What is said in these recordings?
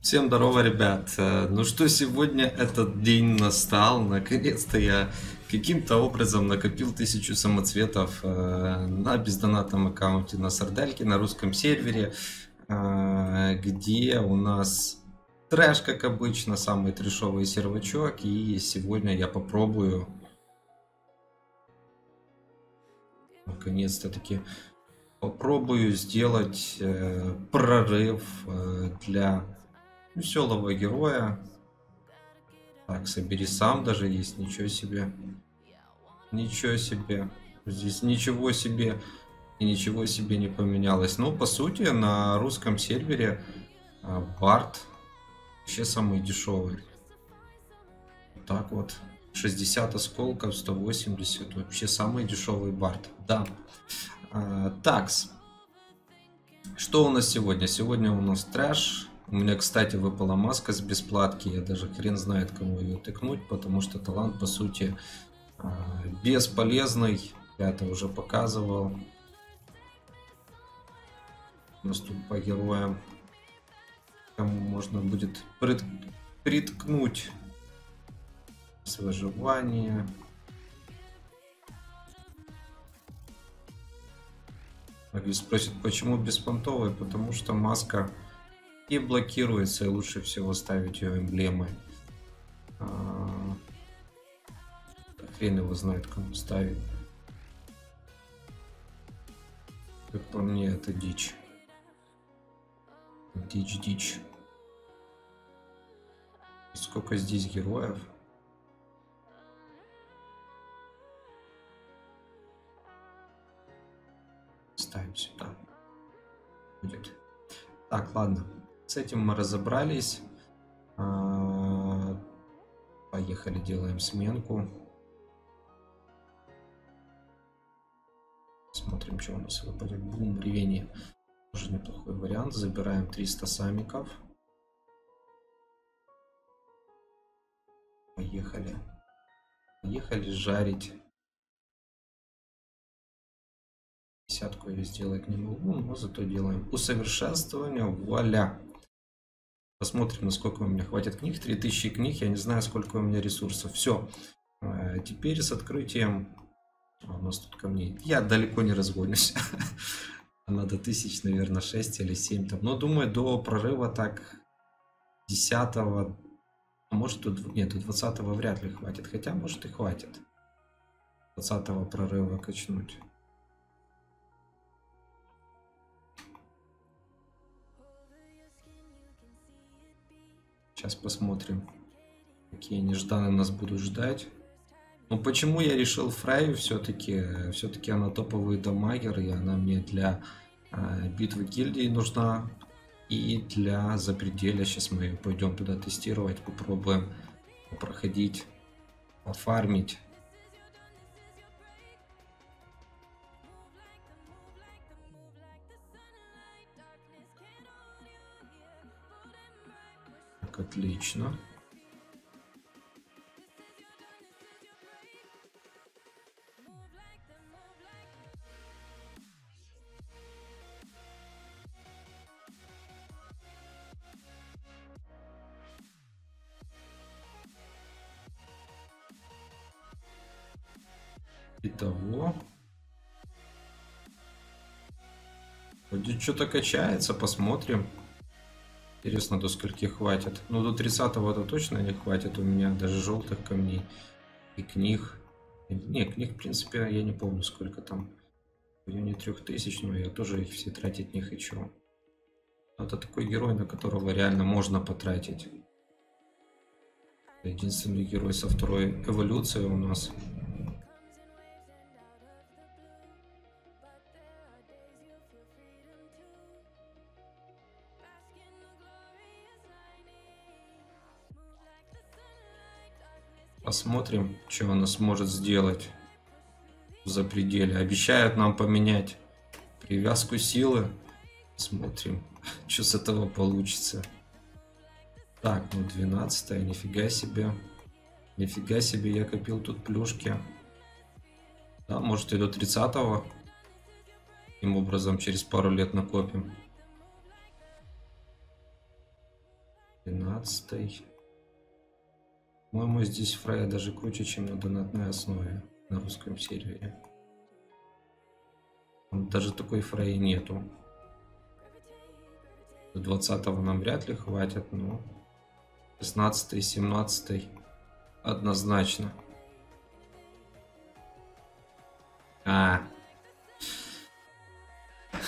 Всем здорово, ребят. Ну что, сегодня этот день настал. Наконец-то я каким-то образом накопил 1000 самоцветов на бездонатном аккаунте на Сардельке, на русском сервере, где у нас трэш, как обычно, самый трэшовый сервачок. И сегодня я попробую наконец-то таки попробую сделать прорыв для веселого героя. Так, собери сам даже есть. Ничего себе. Ничего себе. Здесь ничего себе и ничего себе не поменялось. Но по сути на русском сервере Барт вообще самый дешевый. Вот так вот. 60 осколков, 180. Вообще самый дешевый Барт. Да. Такс. Что у нас сегодня? Сегодня у нас трэш. У меня, кстати, выпала маска с бесплатки. Я даже хрен знает, кому ее тыкнуть, потому что талант, по сути, бесполезный. Я это уже показывал. У нас тут по героям, кому можно будет приткнуть с выживания. Спросит, почему беспонтовый? Потому что маска и блокируется, и лучше всего ставить ее эмблемы. Хрен его знает, кому ставить. Как по мне, это дичь. Дичь. Сколько здесь героев? Ставим сюда. Будет. Так, ладно. С этим мы разобрались. Поехали, делаем сменку. Смотрим, что у нас выпадет. Бум, ревение. Тоже неплохой вариант. Забираем 300 самиков. Поехали. Поехали жарить. 50-ку я сделать не могу, но зато делаем усовершенствование. Вуаля! Посмотрим, насколько у меня хватит книг. 3000 книг, я не знаю, сколько у меня ресурсов. Все. Теперь с открытием... У нас тут камней. Я далеко не разгонюсь. Надо тысяч, наверное, 6 или 7 там. Но думаю, до прорыва так 10-го... Может, нет, до 20-го вряд ли хватит. Хотя, может, и хватит. 20-го прорыва качнуть. Сейчас посмотрим, какие нежданные нас будут ждать. Ну почему я решил Фрайю все-таки? Все-таки она топовый дамагер, и она мне для битвы гильдии нужна. И для запределя. Сейчас мы ее пойдем туда тестировать, попробуем проходить, пофармить. Отлично. Итого. Вроде что-то качается, посмотрим. Интересно, до скольки хватит. Ну, до 30-го это точно не хватит у меня. Даже желтых камней и книг. Не, книг, в принципе, я не помню, сколько там. В районе 3000, но я тоже их все тратить не хочу. Но это такой герой, на которого реально можно потратить. Это единственный герой со второй эволюцией у нас. Посмотрим, что она сможет сделать за пределы. Обещают нам поменять привязку силы. Смотрим, что с этого получится. Так, ну 12-я, нифига себе. Нифига себе, я копил тут плюшки. Да, может и до 30-го. Таким образом, через пару лет накопим. 13. По-моему, здесь Фрая даже круче, чем на донатной основе на русском сервере. Там даже такой Фраи нету. До 20-го нам вряд ли хватит, но 16-й, 17-й однозначно.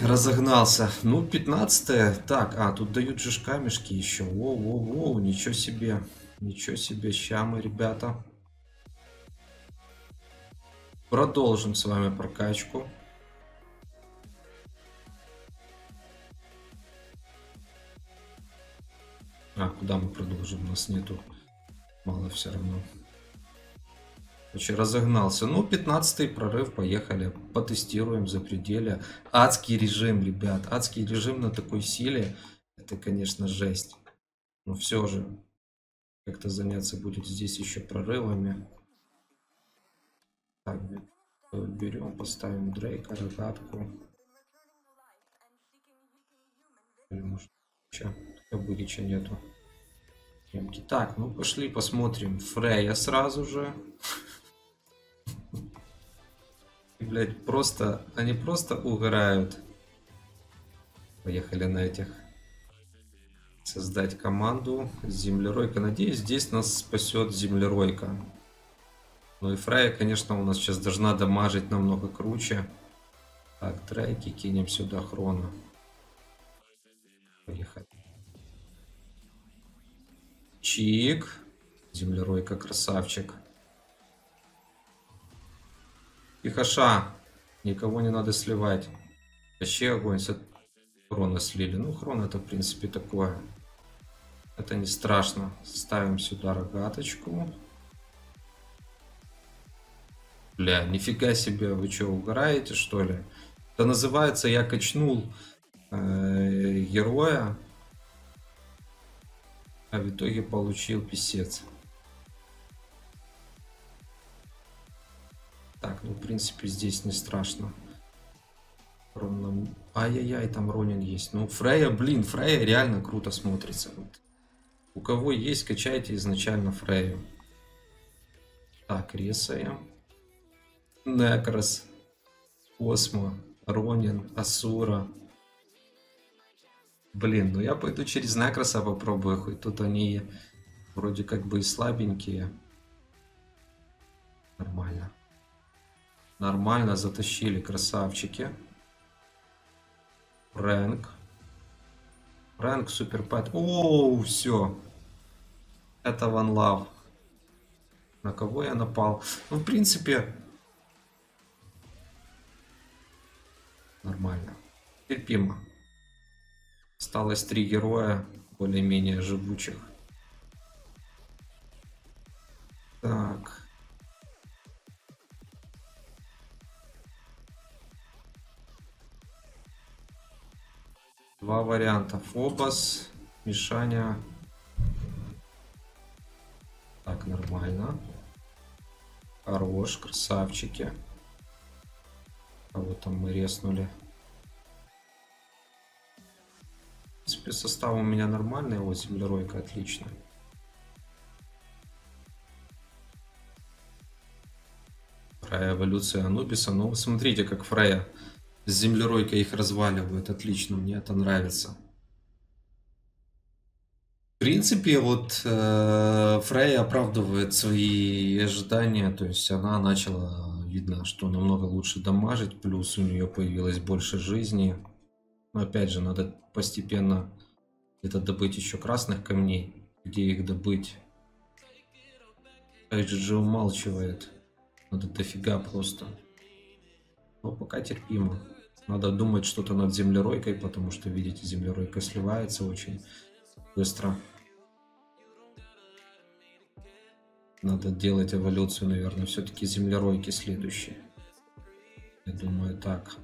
Разогнался. Ну, 15-е. Так, тут дают же камешки еще. Воу-воу-воу, ничего себе. Ничего себе. Ща мы, ребята, продолжим с вами прокачку. Куда мы продолжим? У нас нету. Мало все равно. Короче, разогнался. Ну, 15-й прорыв, поехали. Потестируем за пределы. Адский режим, ребят. Адский режим на такой силе. Это, конечно, жесть. Но все же. Как-то заняться будет здесь еще прорывами. Так, берем, поставим Дрейка, рогатку. Или может Бырича нету. Так, ну пошли посмотрим. Фрея сразу же. Блять, просто они просто угорают. Поехали на этих. Создать команду. Землеройка. Надеюсь, здесь нас спасет землеройка. Ну и Фрея, конечно, у нас сейчас должна дамажить намного круче. Так, трайки кинем сюда хрона. Поехали. Чик. Землеройка, красавчик. Тихоша. Никого не надо сливать. Вообще огонь. Хрона слили. Ну, хрон это, в принципе, такое. Это не страшно. Ставим сюда рогаточку. Бля, нифига себе. Вы что, угораете, что ли? Это называется, я качнул героя. А в итоге получил писец. Так, ну в принципе здесь не страшно. Ай-яй-яй, там Ронин есть. Ну Фрея, блин, Фрея реально круто смотрится. Вот. У кого есть, качайте изначально Фрею. Так, ресаем. Некрос, Космо, Ронин, Асура. Блин, ну я пойду через Некроса попробую, хоть тут они вроде как бы и слабенькие. Нормально. Нормально затащили, красавчики. Рэнк. Рэнк, суперпэт. Оу, все. Это One Love. На кого я напал? Ну, в принципе, нормально. Терпимо. Осталось 3 героя, более-менее живучих. Так. Два варианта. Фобос, Мишаня. Так, нормально. Хорош, красавчики. А вот там мы реснули. В принципе, состав у меня нормальный, его землеройка отлично. Фрея, эволюция Анубиса. Ну, вы смотрите, как Фрея с землеройкой их разваливает. Отлично, мне это нравится. В принципе, вот Фрея оправдывает свои ожидания. То есть она начала, видно, что намного лучше дамажить. Плюс у нее появилось больше жизни. Но опять же, надо постепенно где-то добыть еще красных камней. Где их добыть? HG умалчивает. Надо дофига просто. Но пока терпимо. Надо думать что-то над землеройкой, потому что, видите, землеройка сливается очень быстро. Надо делать эволюцию, наверное, все-таки землеройки следующие. Я думаю, так.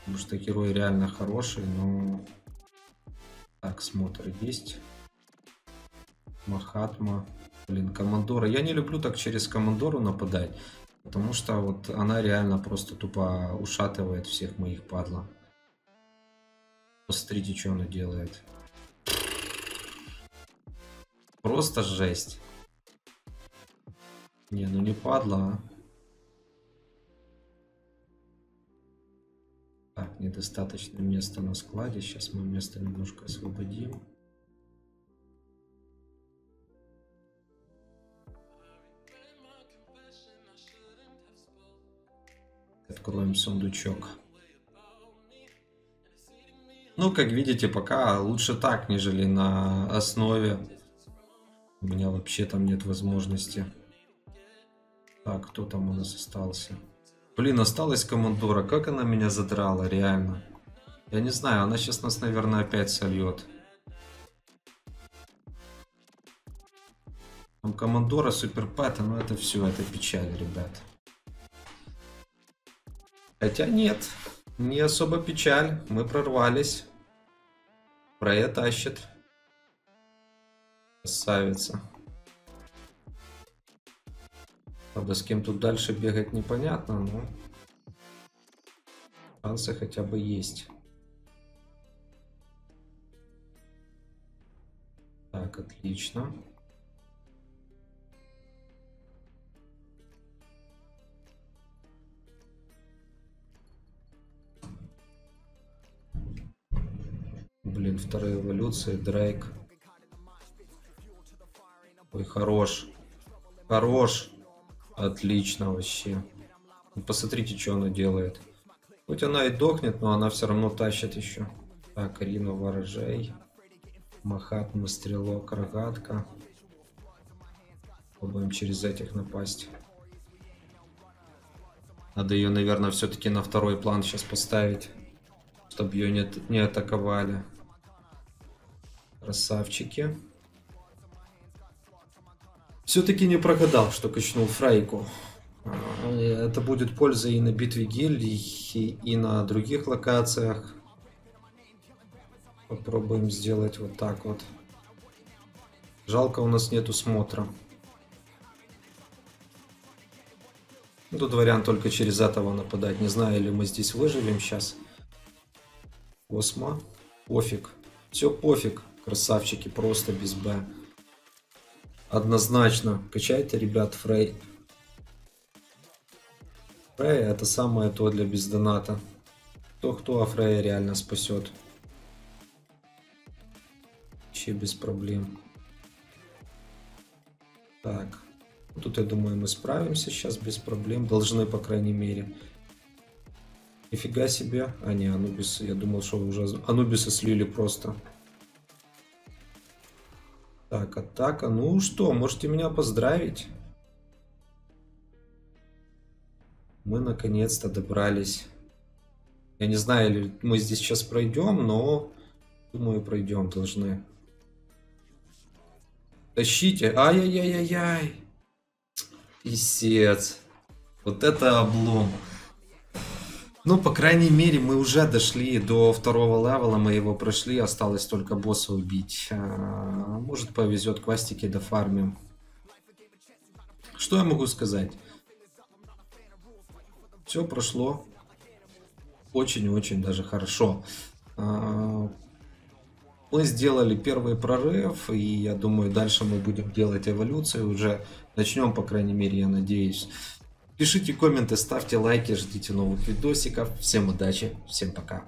Потому что герой реально хороший, но... Так, смотр есть. Махатма. Блин, Командора. Я не люблю так через Командору нападать. Потому что вот она реально просто тупо ушатывает всех моих падла. Посмотрите, что она делает. Просто жесть. Не, ну не падла, а. Так, недостаточно места на складе. Сейчас мы место немножко освободим. Откроем сундучок. Ну, как видите, пока лучше так, нежели на основе. У меня вообще там нет возможности. Так, кто там у нас остался? Блин, осталась командора. Как она меня задрала, реально. Я не знаю, она сейчас нас, наверное, опять сольет. Там командора, суперпэта, ну это все, это печаль, ребят. Хотя нет, не особо печаль. Мы прорвались. Фрея тащит. Красавица. Правда, с кем тут дальше бегать непонятно, но шансы хотя бы есть. Так, отлично. Блин, вторая эволюция, Дрейк. Ой, хорош. Хорош. Отлично вообще. Посмотрите, что она делает. Хоть она и дохнет, но она все равно тащит еще. Так, Рина ворожей. Махатма, стрелок, рогатка. Попробуем через этих напасть. Надо ее, наверное, все-таки на второй план сейчас поставить. Чтобы ее не атаковали. Красавчики. Все-таки не прогадал, что качнул Фрейку. Это будет польза и на битве гильдий, и на других локациях. Попробуем сделать вот так вот. Жалко, у нас нету смотра. Тут вариант только через этого нападать. Не знаю, или мы здесь выживем сейчас. Космо. Пофиг. Все пофиг. Красавчики, просто без Б. Однозначно. Качайте, ребят, Фрей. Фрей это самое то для бездоната. Кто-кто, а Фрей реально спасет. Вообще без проблем. Так. Тут, я думаю, мы справимся сейчас без проблем. Должны, по крайней мере. Нифига себе. А не, Анубис. Я думал, что уже Анубиса слили просто. Так, атака. Ну что, можете меня поздравить? Мы наконец-то добрались. Я не знаю, или мы здесь сейчас пройдем, но думаю, пройдем должны. Тащите. Ай-яй-яй-яй-яй. Писец. Вот это облом. Ну, по крайней мере, мы уже дошли до второго левела, мы его прошли, осталось только босса убить. Может, повезет, квестики дофармим. Что я могу сказать? Все прошло очень-очень даже хорошо. Мы сделали первый прорыв, и я думаю, дальше мы будем делать эволюцию, уже начнем, по крайней мере, я надеюсь. Пишите комменты, ставьте лайки, ждите новых видосиков. Всем удачи, всем пока.